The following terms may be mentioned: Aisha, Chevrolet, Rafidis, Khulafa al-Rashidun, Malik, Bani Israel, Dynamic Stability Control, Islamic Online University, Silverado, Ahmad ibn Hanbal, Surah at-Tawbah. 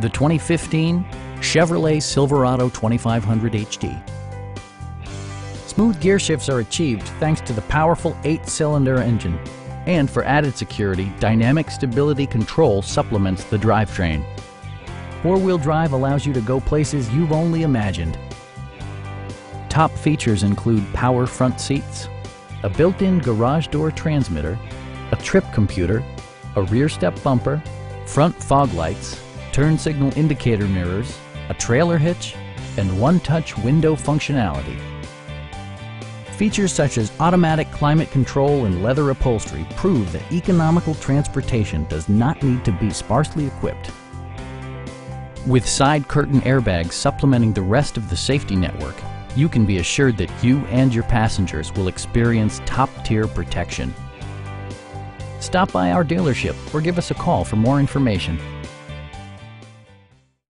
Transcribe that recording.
the 2015 Chevrolet Silverado 2500 HD. Smooth gear shifts are achieved thanks to the powerful 8-cylinder engine. And for added security, dynamic stability control supplements the drivetrain. Four-wheel drive allows you to go places you've only imagined. Top features include power front seats, a built-in garage door transmitter, a trip computer, a rear step bumper, front fog lights, turn signal indicator mirrors, a trailer hitch, and one-touch window functionality. Features such as automatic climate control and leather upholstery prove that economical transportation does not need to be sparsely equipped. With side curtain airbags supplementing the rest of the safety network, you can be assured that you and your passengers will experience top-tier protection. Stop by our dealership or give us a call for more information.